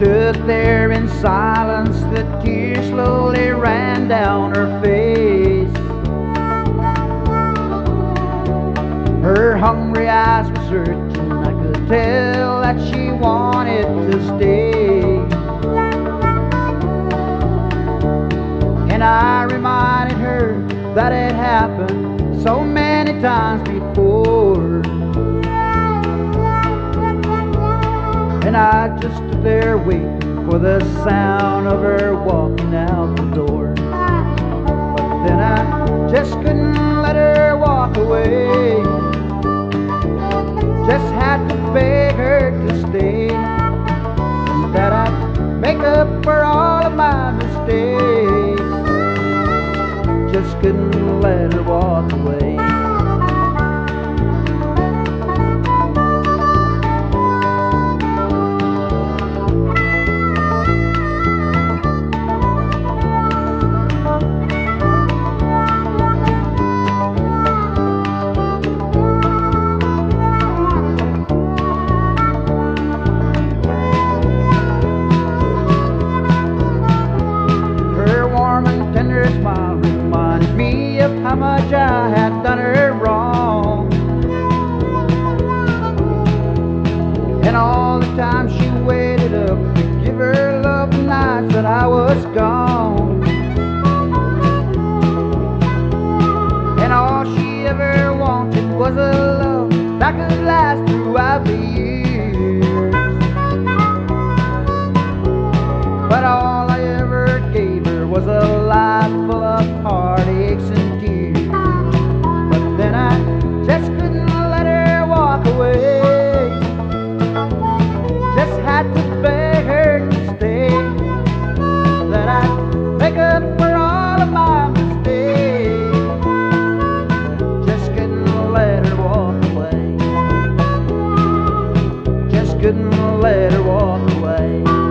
stood there in silence, the tears slowly ran down her face. Her hungry eyes were searching, I could tell that she wanted to stay. And I reminded her that it happened so many times before. And I just stood there waiting for the sound of her walking out the door. But then I just couldn't let her walk away. Just had to beg her to stay. And that I'd make up for all of my mistakes. Just couldn't let her walk away. How much I had done her wrong, and all the time she waited up to give her love the nights that I was gone. And all she ever wanted was a love that could last throughout the years. But all I ever gave her was a life full of heartaches and couldn't let her walk away.